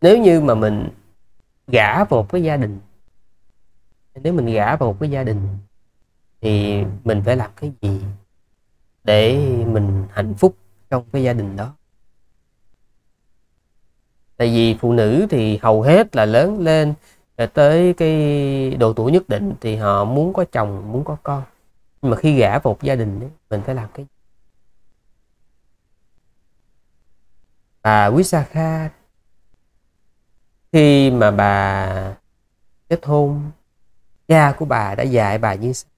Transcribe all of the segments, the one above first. Nếu như mà mình gả vào một cái gia đình, nếu mình gả vào một cái gia đình thì mình phải làm cái gì để mình hạnh phúc trong cái gia đình đó? Tại vì phụ nữ thì hầu hết là lớn lên tới cái độ tuổi nhất định thì họ muốn có chồng, muốn có con. Nhưng mà khi gả vào một gia đình ấy, mình phải làm cái gì? Bà Quý Sa Kha khi mà bà kết hôn, cha của bà đã dạy bà như sau: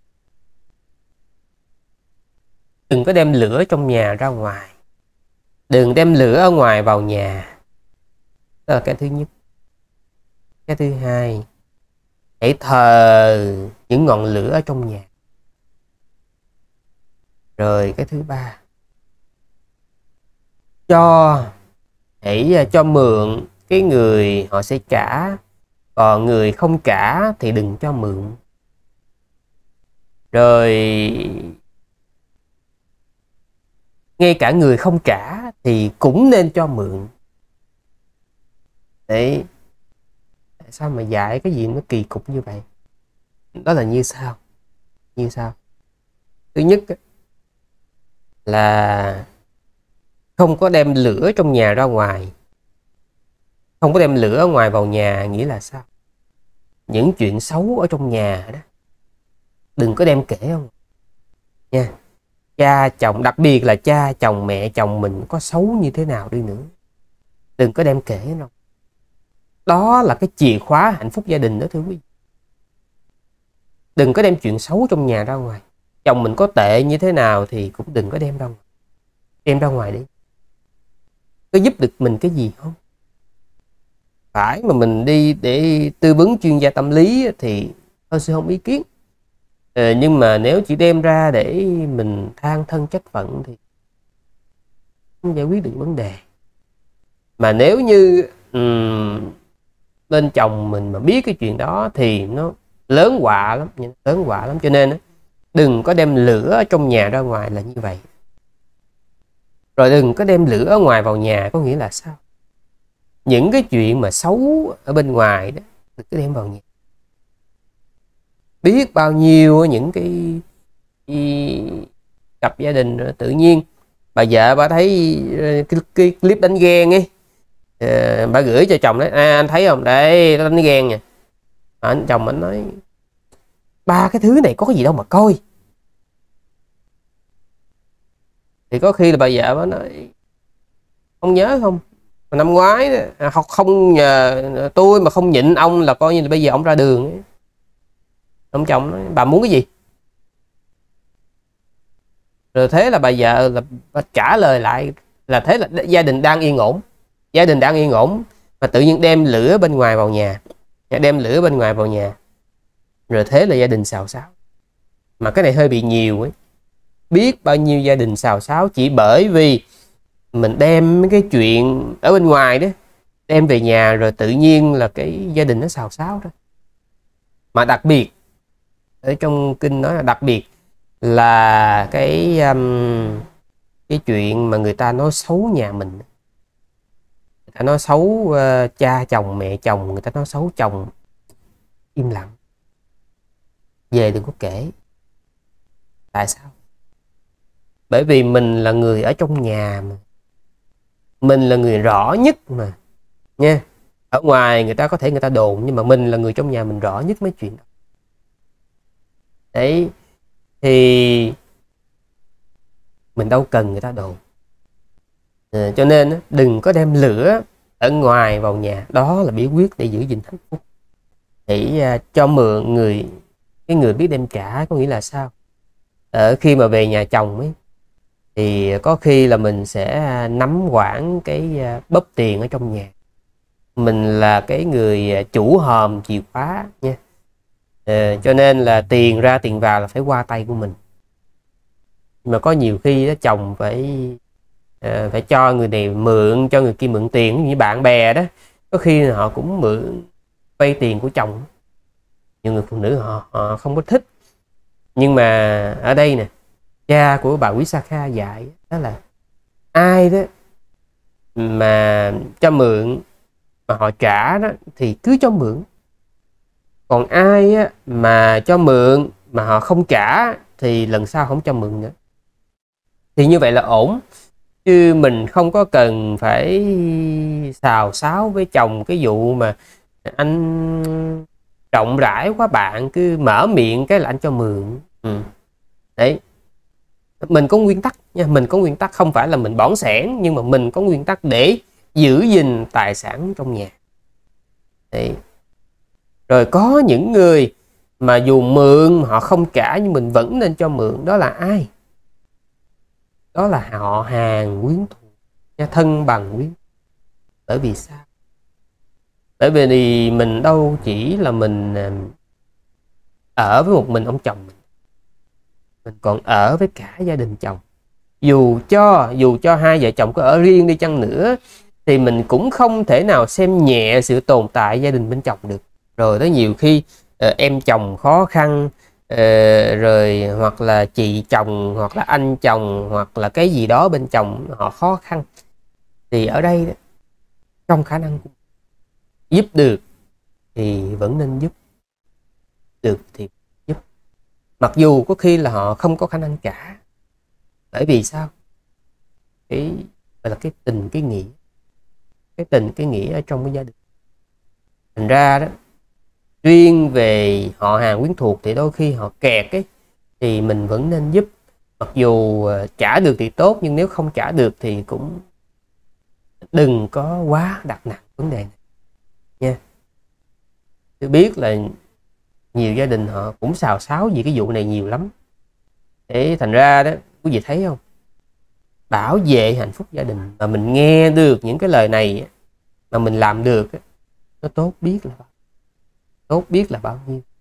đừng có đem lửa trong nhà ra ngoài, đừng đem lửa ở ngoài vào nhà. Đó là cái thứ nhất. Cái thứ hai, hãy thờ những ngọn lửa ở trong nhà. Rồi cái thứ ba, hãy cho mượn, cái người họ sẽ trả, còn người không trả thì đừng cho mượn. Rồi ngay cả người không trả thì cũng nên cho mượn. Đấy, tại sao mà dạy cái gì nó kỳ cục như vậy? Đó là như sau. Như sau. Thứ nhất là không có đem lửa trong nhà ra ngoài. Không có đem lửa ở ngoài vào nhà nghĩa là sao? Những chuyện xấu ở trong nhà đó đừng có đem kể không nha. Cha chồng, đặc biệt là cha chồng mẹ chồng mình có xấu như thế nào đi nữa, đừng có đem kể đâu. Đó là cái chìa khóa hạnh phúc gia đình đó thưa quý vị. Đừng có đem chuyện xấu trong nhà ra ngoài. Chồng mình có tệ như thế nào thì cũng đừng có đem ra ngoài. Đem ra ngoài đi. Có giúp được mình cái gì không? Phải mà mình đi để tư vấn chuyên gia tâm lý thì tôi sẽ không ý kiến. Nhưng mà nếu chỉ đem ra để mình than thân trách phận thì không giải quyết được vấn đề. Mà nếu như bên chồng mình mà biết cái chuyện đó thì nó lớn quạ lắm, lớn quạ lắm. Cho nên đừng có đem lửa trong nhà ra ngoài là như vậy. Rồi đừng có đem lửa ở ngoài vào nhà có nghĩa là sao? Những cái chuyện mà xấu ở bên ngoài đó đừng có đem vào nhà. Biết bao nhiêu những cái cặp gia đình tự nhiên bà vợ bà thấy cái clip đánh ghen ấy, bà gửi cho chồng đấy, anh thấy không, đây nó đánh ghen nha. Anh chồng anh nói ba cái thứ này có cái gì đâu mà coi. Thì có khi là bà vợ bà nói ông nhớ không, năm ngoái đó, học không nhờ tôi mà không nhịn ông là coi như là bây giờ ông ra đường ấy. Ông chồng nói bà muốn cái gì? Rồi thế là bà vợ là bà trả lời lại là thế là gia đình đang yên ổn. Gia đình đang yên ổn mà tự nhiên đem lửa bên ngoài vào nhà. Đem lửa bên ngoài vào nhà. Rồi thế là gia đình xào xáo. Mà cái này hơi bị nhiều ấy. Biết bao nhiêu gia đình xào xáo chỉ bởi vì mình đem cái chuyện ở bên ngoài đó đem về nhà, rồi tự nhiên là cái gia đình nó xào xáo đó. Mà đặc biệt ở trong kinh nói là đặc biệt là cái chuyện mà người ta nói xấu nhà mình, người ta nói xấu cha chồng mẹ chồng, người ta nói xấu chồng, im lặng, về đừng có kể. Tại sao? Bởi vì mình là người ở trong nhà mà. Mình là người rõ nhất mà nha. Ở ngoài người ta có thể người ta đồn, nhưng mà mình là người trong nhà, mình rõ nhất mấy chuyện đó. Đấy, thì mình đâu cần người ta đồn. Cho nên đừng có đem lửa ở ngoài vào nhà. Đó là bí quyết để giữ gìn hạnh phúc. Thì cho mượn người, cái người biết đem trả có nghĩa là sao? Ở khi mà về nhà chồng ấy, thì có khi là mình sẽ nắm quản cái bóp tiền ở trong nhà. Mình là cái người chủ hòm chìa khóa nha. Cho nên là tiền ra tiền vào là phải qua tay của mình. Mà có nhiều khi đó, chồng phải cho người này mượn, cho người kia mượn tiền. Như bạn bè đó, có khi họ cũng mượn vay tiền của chồng. Nhiều người phụ nữ họ không có thích. Nhưng mà ở đây nè, cha của bà Quý Sa Kha dạy đó là ai đó mà cho mượn mà họ trả đó thì cứ cho mượn. Còn ai á, mà cho mượn mà họ không trả thì lần sau không cho mượn nữa. Thì như vậy là ổn. Chứ mình không có cần phải xào xáo với chồng cái vụ mà anh rộng rãi quá, bạn cứ mở miệng cái là anh cho mượn. Đấy, mình có nguyên tắc nha, mình có nguyên tắc, không phải là mình bỏng sẻn, nhưng mà mình có nguyên tắc để giữ gìn tài sản trong nhà. Đấy. Rồi có những người mà dù mượn họ không trả nhưng mình vẫn nên cho mượn, đó là ai? Đó là họ hàng quyến thuộc, thân bằng quyến. Bởi vì sao? Bởi vì thì mình đâu chỉ là mình ở với một mình ông chồng mình còn ở với cả gia đình chồng. Dù cho hai vợ chồng có ở riêng đi chăng nữa thì mình cũng không thể nào xem nhẹ sự tồn tại gia đình bên chồng được. Rồi tới nhiều khi em chồng khó khăn, rồi hoặc là chị chồng, hoặc là anh chồng, hoặc là cái gì đó bên chồng họ khó khăn, thì ở đây trong khả năng giúp được thì vẫn nên giúp. Được thì giúp, mặc dù có khi là họ không có khả năng trả. Bởi vì sao? Cái gọi là cái tình cái nghĩa, cái tình cái nghĩa ở trong cái gia đình. Thành ra đó, riêng về họ hàng quyến thuộc thì đôi khi họ kẹt ấy, thì mình vẫn nên giúp. Mặc dù trả được thì tốt, nhưng nếu không trả được thì cũng đừng có quá đặt nặng vấn đề này nha. Tôi biết là nhiều gia đình họ cũng xào xáo vì cái vụ này nhiều lắm. Thế thành ra đó, quý vị thấy không, bảo vệ hạnh phúc gia đình mà mình nghe được những cái lời này mà mình làm được, nó tốt biết là bao nhiêu.